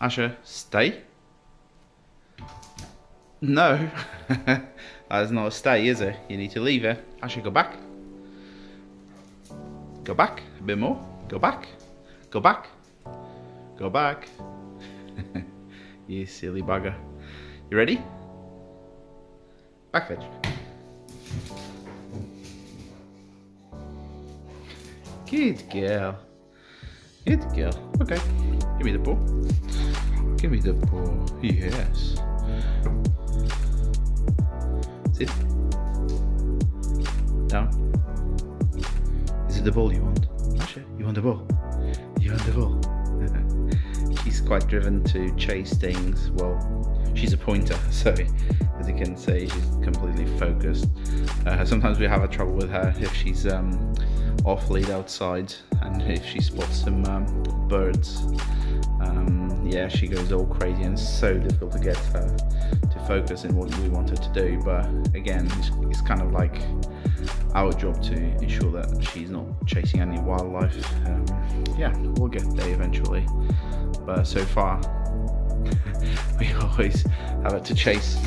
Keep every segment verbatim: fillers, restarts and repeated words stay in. Asha, stay? No. That is not a stay, is it? You need to leave her. Asha, go back. Go back. A bit more. Go back. Go back. Go back. You silly bugger. You ready? Back fetch. Good girl. Good girl. Okay. Give me the ball. Give me the ball. Yes. Sit. Down. Is it the ball you want? Asha, you want the ball? You want the ball? She's quite driven to chase things. Well, she's a pointer, so as you can see, she's completely focused. Uh, sometimes we have a trouble with her if she's um, off lead outside, and if she spots some um, birds, um, yeah, she goes all crazy, and it's so difficult to get her to focus in what we want her to do. But again, it's, it's kind of like our job to ensure that she's not chasing any wildlife. Um, yeah, we'll get there eventually, but so far we always have her to chase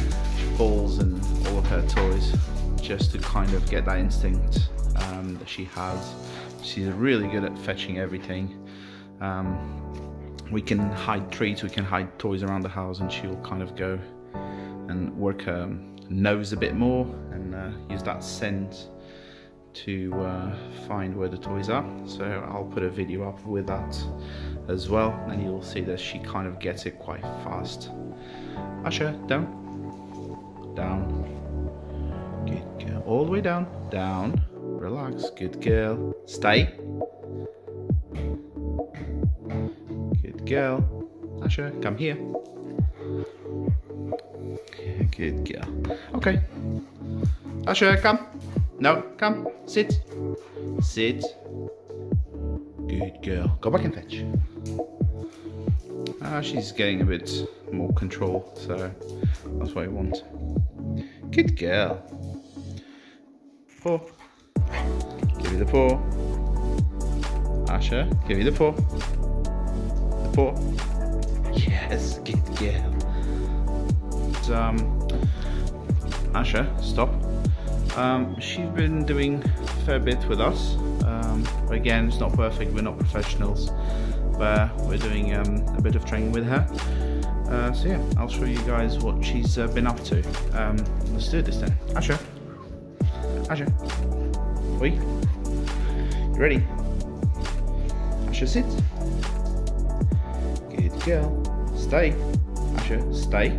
balls and all of her toys just to kind of get that instinct um, that she has. She's really good at fetching everything. Um, we can hide treats, we can hide toys around the house, and she'll kind of go and work her nose a bit more and uh, use that scent to uh, find where the toys are. So I'll put a video up with that as well, and you'll see that she kind of gets it quite fast. Asha, down, down, good girl, all the way down, down, relax, good girl, stay, good girl, Asha, come here, good girl, okay, Asha, come, no, come, sit, sit, good girl, go back and fetch. Uh, she's getting a bit more control, so that's what I want. Good girl. Paw. Give me the paw. Asha, give me the paw. The paw. Yes, good girl. But, um, Asha, stop. Um, she's been doing a fair bit with us. Um, again, it's not perfect, we're not professionals, but we're doing um, a bit of training with her. Uh, so yeah, I'll show you guys what she's uh, been up to. Um, let's do this then. Asha. Asha. Oi. You ready? Asha, sit. Good girl. Stay. Asha, stay.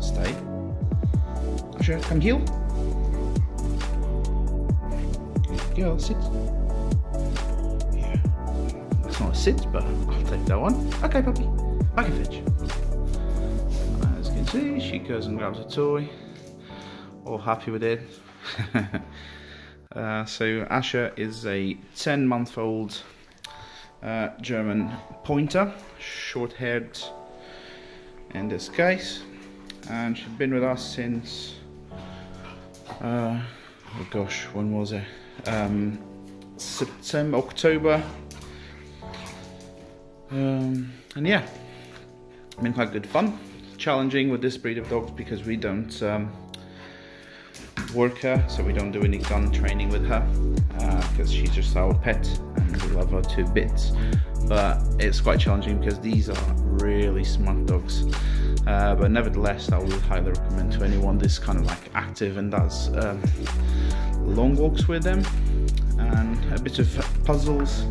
Stay. Asha, come heel. Good girl, sit. Not a sit, but I'll take that one. Okay, puppy, back and fetch. As you can see, she goes and grabs a toy, all happy with it. uh, so Asha is a ten month old uh, German pointer, short-haired in this case, and she's been with us since uh, oh gosh, when was it? Um, September, October. Um, and yeah, it's been quite good fun. Challenging with this breed of dogs because we don't um, work her, so we don't do any gun training with her because uh, she's just our pet and we love her to bits. But it's quite challenging because these are really smart dogs. Uh, but nevertheless, I would highly recommend to anyone that's kind of like active and does um, long walks with them and a bit of puzzles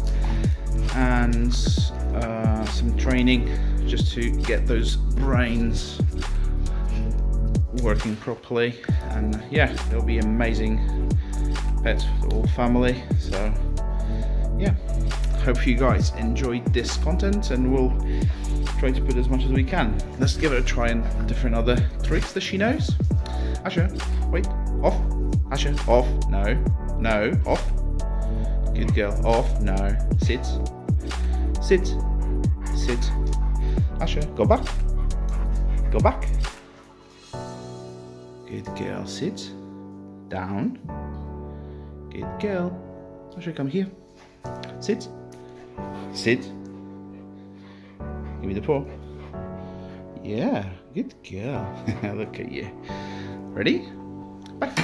and uh, some training just to get those brains working properly. And yeah, they'll be amazing pets for the whole family. So yeah, hope you guys enjoyed this content, and we'll try to put as much as we can. Let's give it a try and different other tricks that she knows. Asha, wait, off. Asha, off, no, no, off. Good girl, off, no, sit, sit, sit, Asha, go back, go back, good girl, sit, down, good girl, Asha, come here, sit, sit, Give me the paw. Yeah, good girl. Look at you. Ready? Back.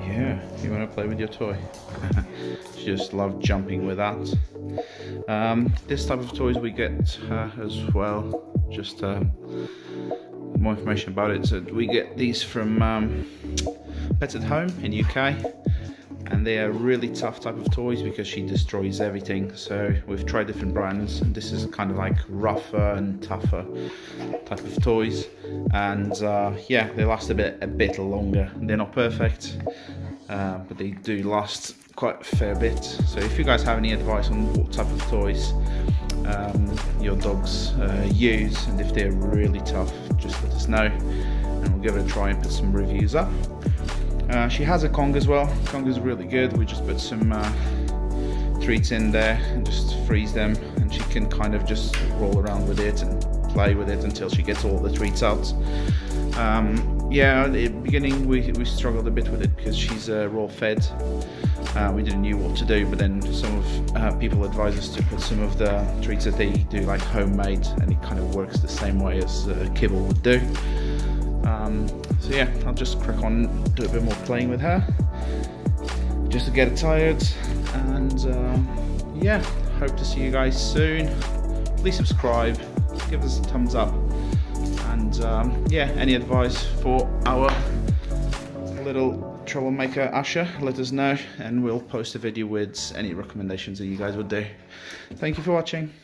Yeah, you want to play with your toy. She just loved jumping with that. Um, this type of toys we get uh, as well. Just um, more information about it. So we get these from um, Pets at Home in U K, and they are really tough type of toys because she destroys everything. So we've tried different brands, and this is kind of like rougher and tougher type of toys, and uh, yeah, they last a bit a bit longer. They're not perfect, uh, but they do last quite a fair bit. So if you guys have any advice on what type of toys um, your dogs uh, use, and if they're really tough, just let us know and we'll give it a try and put some reviews up. Uh, she has a Kong as well. Kong is really good. We just put some uh, treats in there and just freeze them, and she can kind of just roll around with it and play with it until she gets all the treats out. Um, yeah, at the beginning we, we struggled a bit with it because she's uh, raw fed. Uh, we didn't know what to do, but then some of uh, people advise us to put some of the treats that they do like homemade, and it kind of works the same way as uh, kibble would do. Um, so yeah, I'll just crack on, do a bit more playing with her, just to get her tired, and uh, yeah, hope to see you guys soon. Please subscribe, give us a thumbs up, and um, yeah, any advice for our little troublemaker Asha, let us know, and we'll post a video with any recommendations that you guys would do. Thank you for watching.